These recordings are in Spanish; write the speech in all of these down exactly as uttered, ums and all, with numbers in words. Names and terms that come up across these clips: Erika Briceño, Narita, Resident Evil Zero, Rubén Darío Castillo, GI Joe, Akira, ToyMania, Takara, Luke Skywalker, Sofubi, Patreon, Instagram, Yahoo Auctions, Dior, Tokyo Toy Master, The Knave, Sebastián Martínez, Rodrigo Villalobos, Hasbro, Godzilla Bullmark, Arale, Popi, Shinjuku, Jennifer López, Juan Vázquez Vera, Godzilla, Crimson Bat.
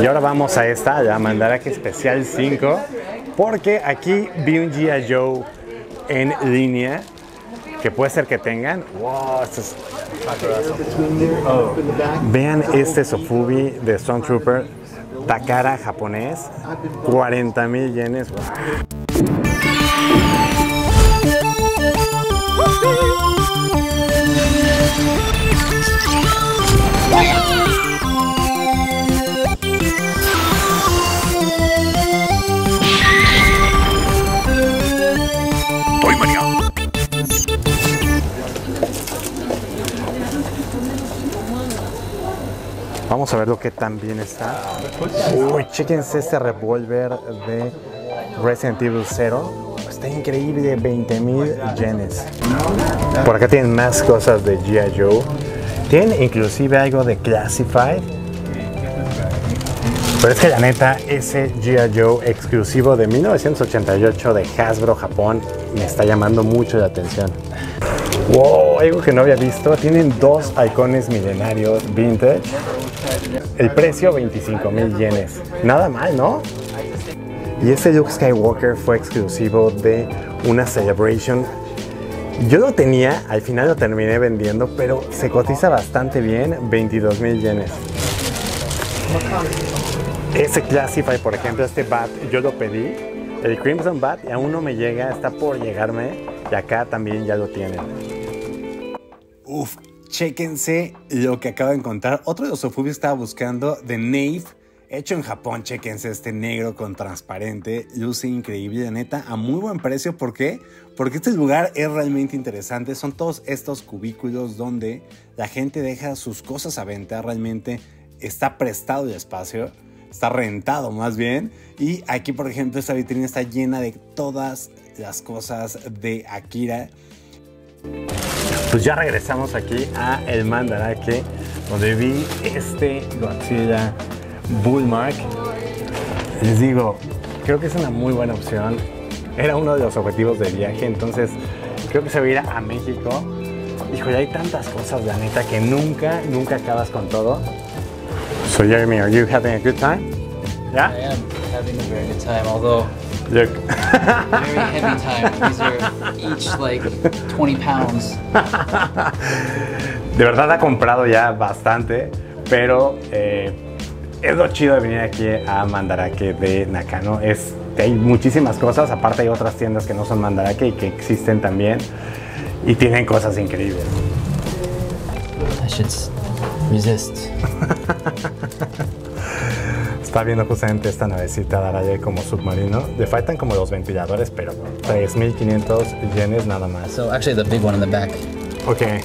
Y ahora vamos a esta, la Mandarake Especial cinco, porque aquí vi un G I Joe en línea que puede ser que tengan. Wow, esto es... oh. Vean este Sofubi de Stormtrooper, Takara japonés, cuarenta mil yenes. Wow. Vamos a ver lo que también está. Uy, chéquense este revólver de Resident Evil Zero. Está increíble, veinte mil yenes. Por acá tienen más cosas de G I Joe. Tienen inclusive algo de Classified. Pero es que la neta, ese G I Joe exclusivo de mil novecientos ochenta y ocho de Hasbro, Japón, me está llamando mucho la atención. Wow, algo que no había visto. Tienen dos halcones milenarios vintage. El precio, veinticinco mil yenes. Nada mal, ¿no? Y este Luke Skywalker fue exclusivo de una Celebration. Yo lo tenía, al final lo terminé vendiendo, pero se cotiza bastante bien, veintidós mil yenes. Este Classify, por ejemplo, este Bat, yo lo pedí. El Crimson Bat y aún no me llega, está por llegarme. Y acá también ya lo tienen. Uf. Chéquense lo que acabo de encontrar. Otro de los Sofubis estaba buscando, The Knave, hecho en Japón. Chéquense este negro con transparente. Luce increíble, la neta, a muy buen precio. ¿Por qué? Porque este lugar es realmente interesante. Son todos estos cubículos donde la gente deja sus cosas a venta. Realmente está prestado el espacio. Está rentado más bien. Y aquí, por ejemplo, esta vitrina está llena de todas las cosas de Akira. Pues ya regresamos aquí a el Mandarake, donde vi este Godzilla Bullmark. Les digo, creo que es una muy buena opción. Era uno de los objetivos del viaje, entonces creo que se va a ir a México. Híjole, hay tantas cosas, la neta, que nunca, nunca acabas con todo. So Jeremy, are you having a good time? Yeah? I am having a very good time, although... Look. Very heavy time. These are each like twenty pounds. De verdad ha comprado ya bastante, pero eh, es lo chido de venir aquí a Mandarake de Nakano. Es, hay muchísimas cosas, aparte hay otras tiendas que no son Mandarake y que existen también y tienen cosas increíbles. I should resist. Está viendo justamente esta navecita de Arale como submarino. Le faltan como los ventiladores, pero tres mil quinientos yenes nada más. So actually the big one in the back. Okay.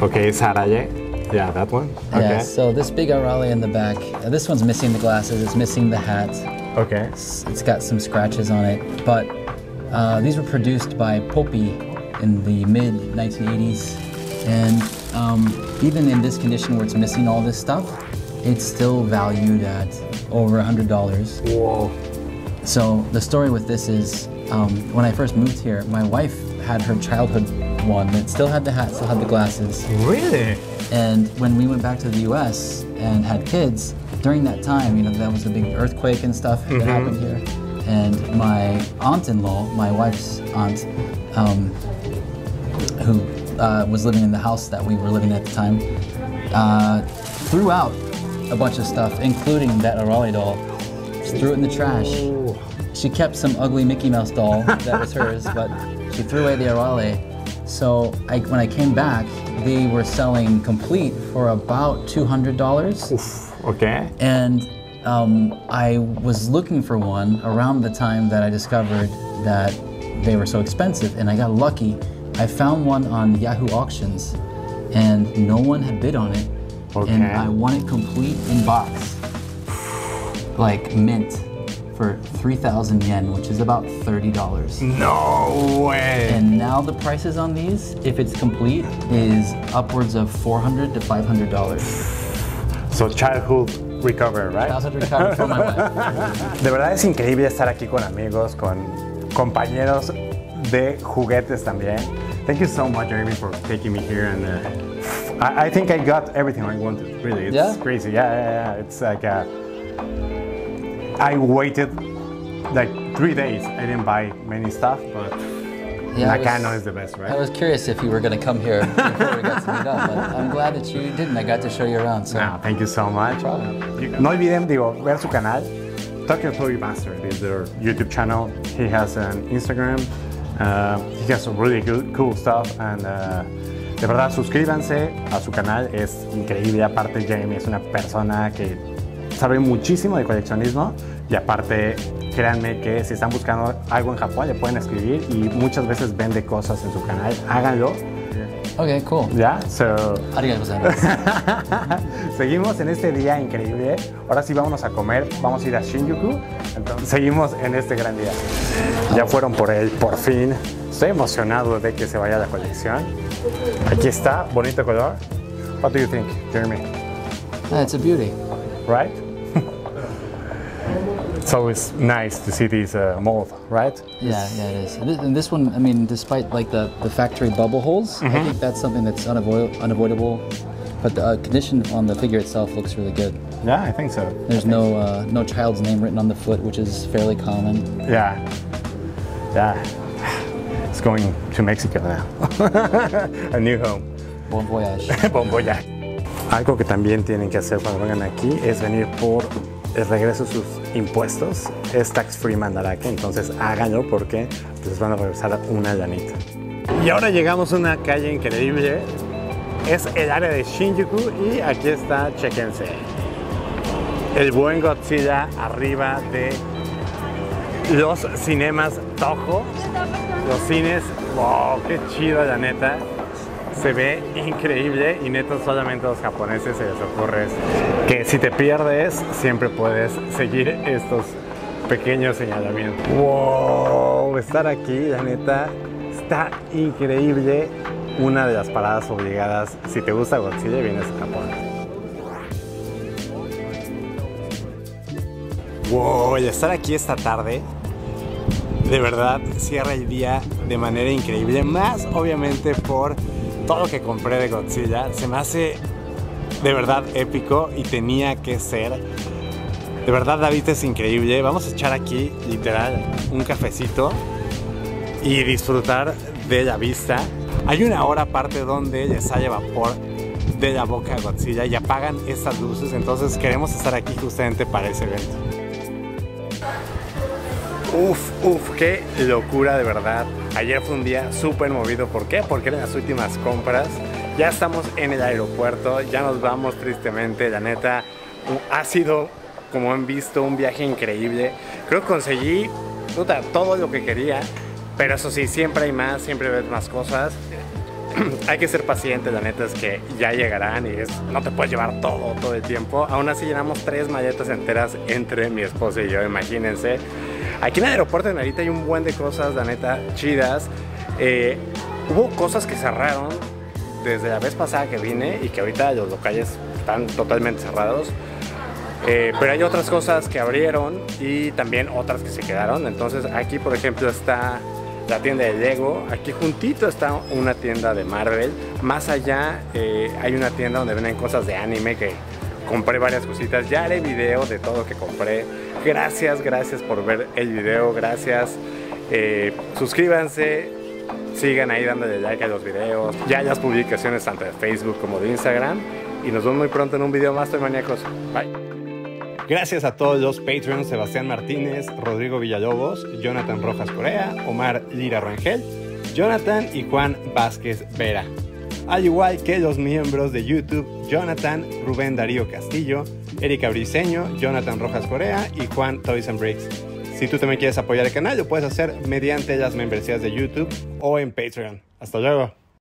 Okay, it's Arale. Yeah, that one. Okay. Yeah, so this big Arale in the back. Uh, this one's missing the glasses, it's missing the hat. Okay. It's, it's got some scratches on it, but uh, these were produced by Popi in the mid nineteen eighties. And um, even in this condition where it's missing all this stuff, it's still valued at over a hundred dollars. Whoa. So the story with this is, um, when I first moved here, my wife had her childhood one that still had the hat, still had the glasses. Really? And when we went back to the U S and had kids, during that time, you know, that was the big earthquake and stuff mm-hmm. that happened here. And my aunt-in-law, my wife's aunt, um, who uh, was living in the house that we were living at the time, uh, threw out a bunch of stuff, including that Arale doll. She threw it in the trash. Ooh. She kept some ugly Mickey Mouse doll that was hers, but she threw away the Arale. So I, when I came back, they were selling complete for about two hundred dollars. Oof, okay. And um, I was looking for one around the time that I discovered that they were so expensive, and I got lucky. I found one on Yahoo Auctions, and no one had bid on it. Okay. And I want it complete in box, like mint, for three thousand yen, which is about thirty dollars. No way! And now the prices on these, if it's complete, is upwards of four hundred to five hundred dollars. So childhood recovery, right? Childhood recovery for my wife. De verdad es increíble estar aquí con amigos, con compañeros de juguetes también. Thank you so much, Jeremy, for taking me here and. Uh, I think I got everything I wanted, really. It's yeah? crazy. Yeah, yeah, yeah. It's like a I waited like three days. I didn't buy many stuff, but yeah, Nakano was, is the best, right? I was curious if you were going to come here before we got to meet up, but I'm glad that you didn't. I got to show you around. So. No, thank you so much. No problem. You, no olviden, digo, ver su canal. Tokyo Toy Master is their YouTube channel. He has an Instagram. Uh, he has some really good, cool stuff. And uh, de verdad, suscríbanse a su canal. Es increíble. Aparte, Jamie es una persona que sabe muchísimo de coleccionismo. Y aparte, créanme que si están buscando algo en Japón, le pueden escribir y muchas veces vende cosas en su canal. Háganlo. Ok, cool. Ya, yeah, so... Seguimos en este día increíble. Ahora sí vámonos a comer. Vamos a ir a Shinjuku. Entonces, seguimos en este gran día. Ya fueron por él, por fin. Estoy emocionado de que se vaya la colección. Aquí está, bonito color. What do you think, Jeremy? Uh, it's a beauty. Right? It's always nice to see these uh, mold, right? Yeah, yeah, it is. And this one, I mean, despite like the, the factory bubble holes, mm-hmm. I think that's something that's unavoid unavoidable. But the uh, condition on the figure itself looks really good. Yeah, I think so. There's think no so. Uh, no child's name written on the foot, which is fairly common. Yeah, yeah. It's going to Mexico now. A new home. Bon voyage. Bon voyage. Algo que también tienen que hacer cuando vengan aquí es venir por el regreso de sus impuestos. Es tax free Mandarake, entonces háganlo porque les van a regresar una lanita. Y ahora llegamos a una calle increíble. Es el área de Shinjuku y aquí está, chequense. El buen Godzilla arriba de los cinemas Toho. Los cines, wow, qué chido la neta. Se ve increíble y neto solamente a los japoneses se les ocurre que si te pierdes siempre puedes seguir estos pequeños señalamientos. Wow, estar aquí la neta está increíble. Una de las paradas obligadas si te gusta Godzilla y vienes a Japón. Wow, el estar aquí esta tarde de verdad cierra el día de manera increíble, más obviamente por todo lo que compré de Godzilla. Se me hace de verdad épico y tenía que ser. De verdad, David es increíble. Vamos a echar aquí, literal, un cafecito y disfrutar de la vista. Hay una hora aparte donde les sale vapor de la boca a Godzilla y apagan estas luces. Entonces queremos estar aquí justamente para ese evento. Uf, uf, qué locura de verdad. Ayer fue un día súper movido. ¿Por qué? Porque eran las últimas compras. Ya estamos en el aeropuerto, ya nos vamos tristemente. La neta, ha sido, como han visto, un viaje increíble. Creo que conseguí puta, todo lo que quería. Pero eso sí, siempre hay más, siempre ves más cosas. Hay que ser pacientes, la neta es que ya llegarán y es, no te puedes llevar todo, todo el tiempo. Aún así llenamos tres maletas enteras entre mi esposa y yo, imagínense. Aquí en el aeropuerto de Narita hay un buen de cosas, la neta, chidas. Eh, hubo cosas que cerraron desde la vez pasada que vine y que ahorita los locales están totalmente cerrados. Eh, pero hay otras cosas que abrieron y también otras que se quedaron. Entonces aquí, por ejemplo, está la tienda de Lego. Aquí juntito está una tienda de Marvel. Más allá eh, hay una tienda donde venden cosas de anime que... compré varias cositas, ya haré video de todo lo que compré. Gracias, gracias por ver el video, gracias. Eh, suscríbanse, sigan ahí dándole like a los videos. Ya las publicaciones tanto de Facebook como de Instagram. Y nos vemos muy pronto en un video más, Toy Maníacos. Bye. Gracias a todos los Patreons, Sebastián Martínez, Rodrigo Villalobos, Jonathan Rojas Corea, Omar Lira Rangel, Jonathan y Juan Vázquez Vera. Al igual que los miembros de YouTube, Jonathan, Rubén Darío Castillo, Erika Briceño, Jonathan Rojas Corea y Juan Toys and Bricks. Si tú también quieres apoyar el canal, lo puedes hacer mediante las membresías de YouTube o en Patreon. ¡Hasta luego!